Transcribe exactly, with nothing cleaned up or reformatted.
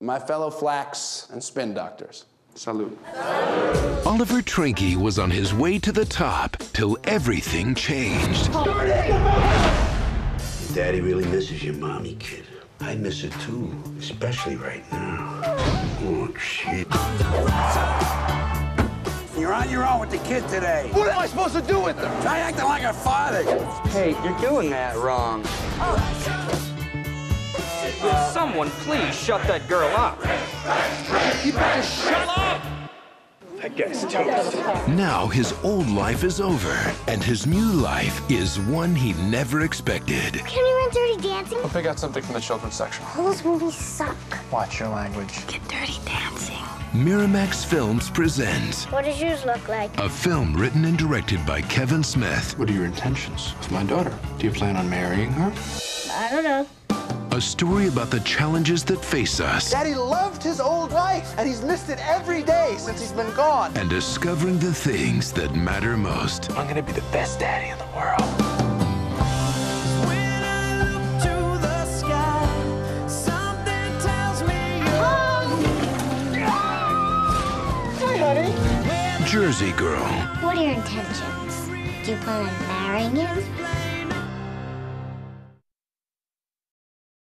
my fellow flax and spin doctors. Salute. Salute. Oliver Trinke was on his way to the top till everything changed. Daddy really misses your mommy, kid. I miss it too, especially right now. Oh, shit. You're on your own with the kid today. What am I supposed to do with them? Try acting like a father. Hey, you're doing that wrong. Uh, Someone please shut that girl up. You better shut up! That guy's toast. Now his old life is over, and his new life is one he never expected. Can we run Dirty Dancing? I'll pick out something from the children's section. All those movies suck. Watch your language. Get Dirty Dancing. Miramax Films presents... What does yours look like? A film written and directed by Kevin Smith. What are your intentions with my daughter? Do you plan on marrying her? I don't know. A story about the challenges that face us. Daddy loved his old life, and he's missed it every day since he's been gone. And discovering the things that matter most. I'm gonna be the best daddy in the world. When I look to the sky, something tells me you're... Oh! Hi, honey. Jersey Girl. What are your intentions? Do you plan on marrying him?